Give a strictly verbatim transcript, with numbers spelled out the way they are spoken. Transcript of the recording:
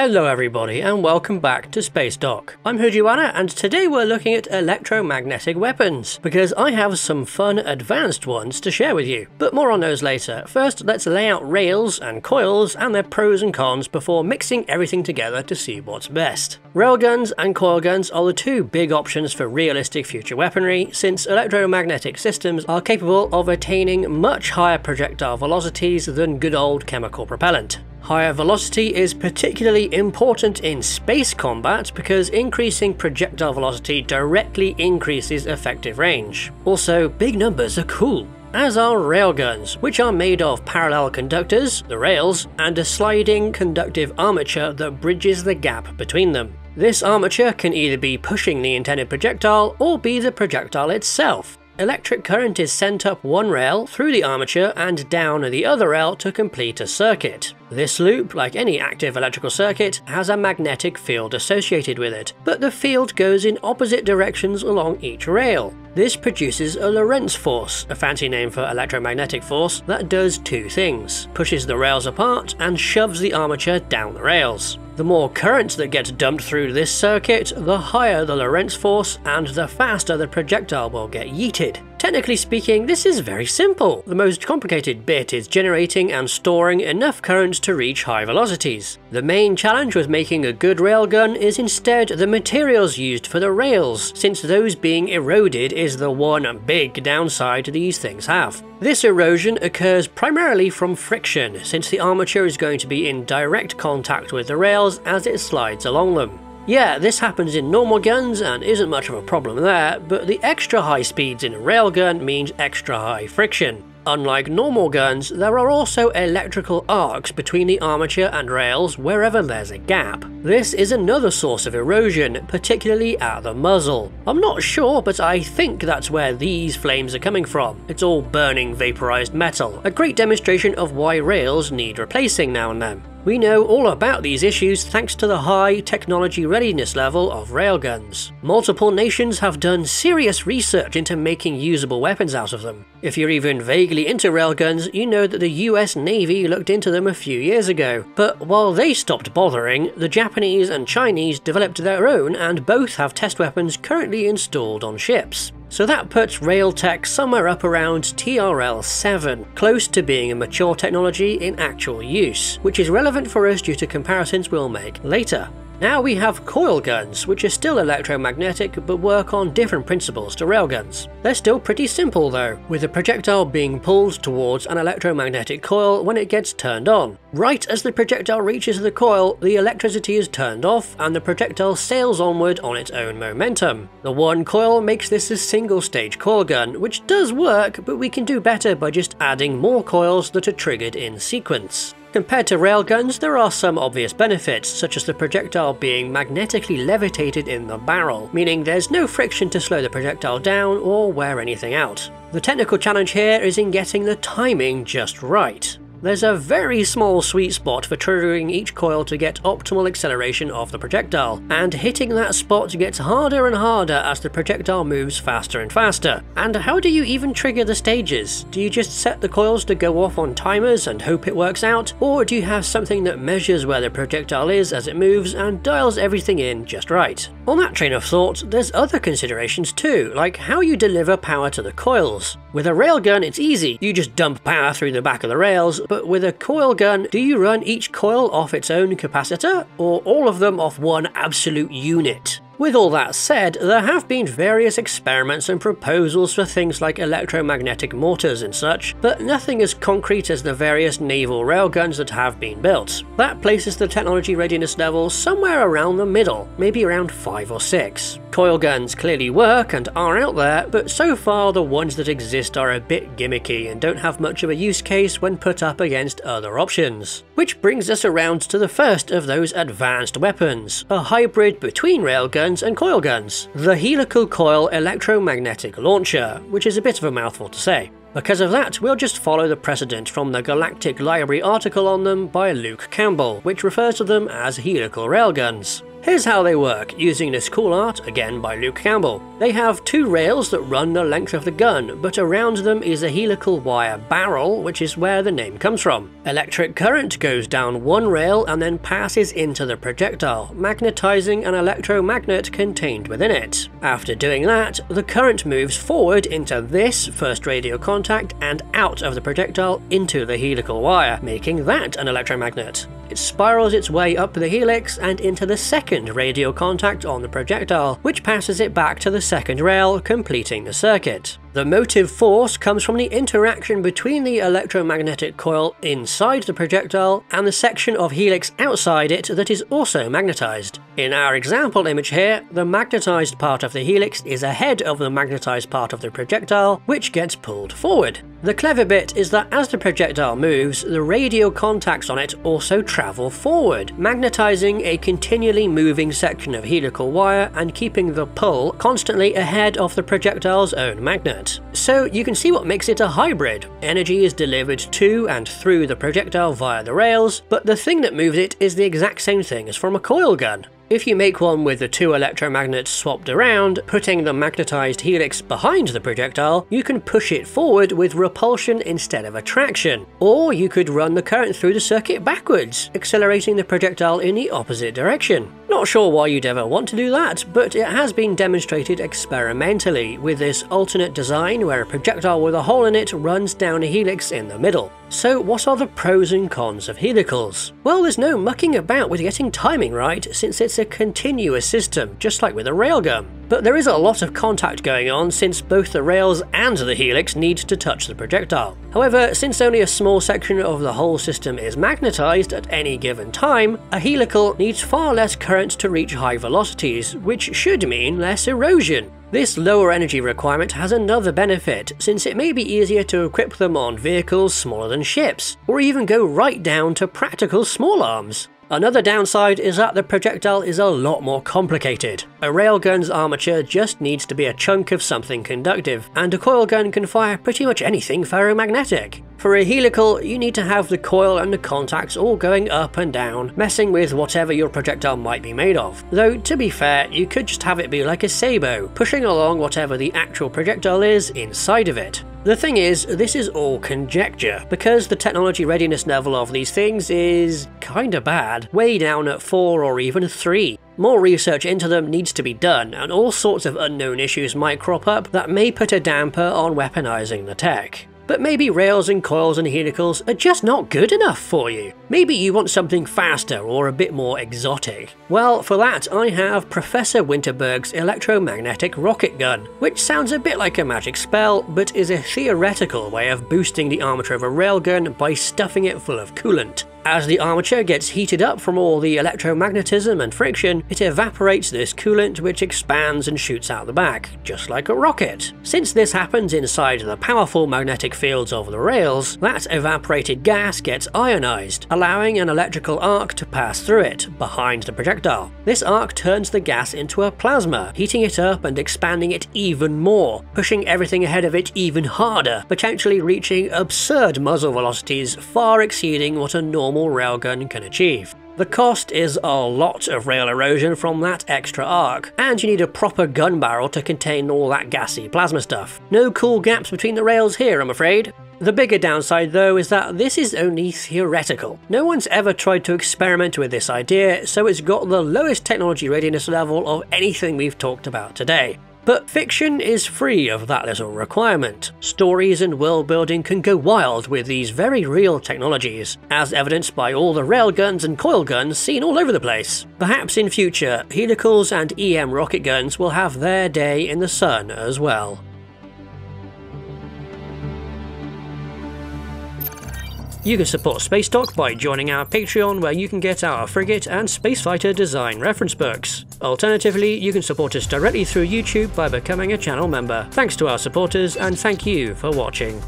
Hello everybody and welcome back to Spacedock. I'm Hojuwana and today we're looking at electromagnetic weapons, because I have some fun advanced ones to share with you, but more on those later. First, let's lay out rails and coils and their pros and cons before mixing everything together to see what's best. Railguns and coilguns are the two big options for realistic future weaponry, since electromagnetic systems are capable of attaining much higher projectile velocities than good old chemical propellant. Higher velocity is particularly important in space combat because increasing projectile velocity directly increases effective range. Also, big numbers are cool, as are railguns, which are made of parallel conductors, the rails, and a sliding conductive armature that bridges the gap between them. This armature can either be pushing the intended projectile or be the projectile itself. Electric current is sent up one rail through the armature and down the other rail to complete a circuit. This loop, like any active electrical circuit, has a magnetic field associated with it, but the field goes in opposite directions along each rail. This produces a Lorentz force, a fancy name for electromagnetic force, that does two things: pushes the rails apart and shoves the armature down the rails. The more current that gets dumped through this circuit, the higher the Lorentz force and the faster the projectile will get yeeted. Technically speaking, this is very simple. The most complicated bit is generating and storing enough current to reach high velocities. The main challenge with making a good railgun is instead the materials used for the rails, since those being eroded is the one big downside these things have. This erosion occurs primarily from friction, since the armature is going to be in direct contact with the rails as it slides along them. Yeah, this happens in normal guns and isn't much of a problem there, but the extra high speeds in a railgun means extra high friction. Unlike normal guns, there are also electrical arcs between the armature and rails wherever there's a gap. This is another source of erosion, particularly at the muzzle. I'm not sure, but I think that's where these flames are coming from. It's all burning vaporized metal, a great demonstration of why rails need replacing now and then. We know all about these issues thanks to the high technology readiness level of railguns. Multiple nations have done serious research into making usable weapons out of them. If you're even vaguely into railguns, you know that the U S Navy looked into them a few years ago. But while they stopped bothering, the Japanese and Chinese developed their own, and both have test weapons currently installed on ships. So that puts rail tech somewhere up around T R L seven, close to being a mature technology in actual use, which is relevant for us due to comparisons we'll make later. Now we have coil guns, which are still electromagnetic but work on different principles to railguns. They're still pretty simple though, with the projectile being pulled towards an electromagnetic coil when it gets turned on. Right as the projectile reaches the coil, the electricity is turned off and the projectile sails onward on its own momentum. The one coil makes this a single stage coil gun, which does work, but we can do better by just adding more coils that are triggered in sequence. Compared to railguns, there are some obvious benefits, such as the projectile being magnetically levitated in the barrel, meaning there's no friction to slow the projectile down or wear anything out. The technical challenge here is in getting the timing just right. There's a very small sweet spot for triggering each coil to get optimal acceleration of the projectile, and hitting that spot gets harder and harder as the projectile moves faster and faster. And how do you even trigger the stages? Do you just set the coils to go off on timers and hope it works out? Or do you have something that measures where the projectile is as it moves and dials everything in just right? On that train of thought, there's other considerations too, like how you deliver power to the coils. With a railgun, it's easy, you just dump power through the back of the rails. But with a coil gun, do you run each coil off its own capacitor, or all of them off one absolute unit? With all that said, there have been various experiments and proposals for things like electromagnetic mortars and such, but nothing as concrete as the various naval railguns that have been built. That places the technology readiness level somewhere around the middle, maybe around five or six. Coil guns clearly work and are out there, but so far the ones that exist are a bit gimmicky and don't have much of a use case when put up against other options. Which brings us around to the first of those advanced weapons, a hybrid between railguns and coil guns, the helical coil electromagnetic launcher, which is a bit of a mouthful to say. Because of that, we'll just follow the precedent from the Galactic Library article on them by Luke Campbell, which refers to them as helical railguns. Here's how they work, using this cool art, again by Luke Campbell. They have two rails that run the length of the gun, but around them is a helical wire barrel, which is where the name comes from. Electric current goes down one rail and then passes into the projectile, magnetizing an electromagnet contained within it. After doing that, the current moves forward into this first radio contact and out of the projectile into the helical wire, making that an electromagnet. It spirals its way up the helix and into the second radio contact on the projectile, which passes it back to the second rail, completing the circuit. The motive force comes from the interaction between the electromagnetic coil inside the projectile and the section of helix outside it that is also magnetized. In our example image here, the magnetized part of the helix is ahead of the magnetized part of the projectile, which gets pulled forward. The clever bit is that as the projectile moves, the radio contacts on it also travel forward, magnetizing a continually moving section of helical wire and keeping the pull constantly ahead of the projectile's own magnet. So you can see what makes it a hybrid. Energy is delivered to and through the projectile via the rails, but the thing that moves it is the exact same thing as from a coil gun. If you make one with the two electromagnets swapped around, putting the magnetized helix behind the projectile, you can push it forward with repulsion instead of attraction. Or you could run the current through the circuit backwards, accelerating the projectile in the opposite direction. Not sure why you'd ever want to do that, but it has been demonstrated experimentally with this alternate design where a projectile with a hole in it runs down a helix in the middle. So what are the pros and cons of helicals? Well, there's no mucking about with getting timing right, since it's a continuous system, just like with a railgun. But there is a lot of contact going on since both the rails and the helix need to touch the projectile. However, since only a small section of the whole system is magnetized at any given time, a helical needs far less current to reach high velocities, which should mean less erosion. This lower energy requirement has another benefit, since it may be easier to equip them on vehicles smaller than ships, or even go right down to practical small arms. Another downside is that the projectile is a lot more complicated. A railgun's armature just needs to be a chunk of something conductive, and a coilgun can fire pretty much anything ferromagnetic. For a helical, you need to have the coil and the contacts all going up and down, messing with whatever your projectile might be made of. Though, to be fair, you could just have it be like a sabot, pushing along whatever the actual projectile is inside of it. The thing is, this is all conjecture, because the technology readiness level of these things is kinda bad, way down at four or even three. More research into them needs to be done, and all sorts of unknown issues might crop up that may put a damper on weaponizing the tech. But maybe rails and coils and helicals are just not good enough for you. Maybe you want something faster or a bit more exotic. Well, for that I have Professor Winterberg's electromagnetic rocket gun, which sounds a bit like a magic spell, but is a theoretical way of boosting the armature of a railgun by stuffing it full of coolant. As the armature gets heated up from all the electromagnetism and friction, it evaporates this coolant, which expands and shoots out the back, just like a rocket. Since this happens inside the powerful magnetic fields of the rails, that evaporated gas gets ionized, allowing an electrical arc to pass through it, behind the projectile. This arc turns the gas into a plasma, heating it up and expanding it even more, pushing everything ahead of it even harder, potentially reaching absurd muzzle velocities far exceeding what a normal railgun can achieve. The cost is a lot of rail erosion from that extra arc, and you need a proper gun barrel to contain all that gassy plasma stuff. No cool gaps between the rails here, I'm afraid. The bigger downside though is that this is only theoretical. No one's ever tried to experiment with this idea, so it's got the lowest technology readiness level of anything we've talked about today. But fiction is free of that little requirement. Stories and world building can go wild with these very real technologies, as evidenced by all the railguns and coil guns seen all over the place. Perhaps in future, helicals and E M rocket guns will have their day in the sun as well. You can support Spacedock by joining our Patreon, where you can get our frigate and spacefighter design reference books. Alternatively, you can support us directly through YouTube by becoming a channel member. Thanks to our supporters, and thank you for watching.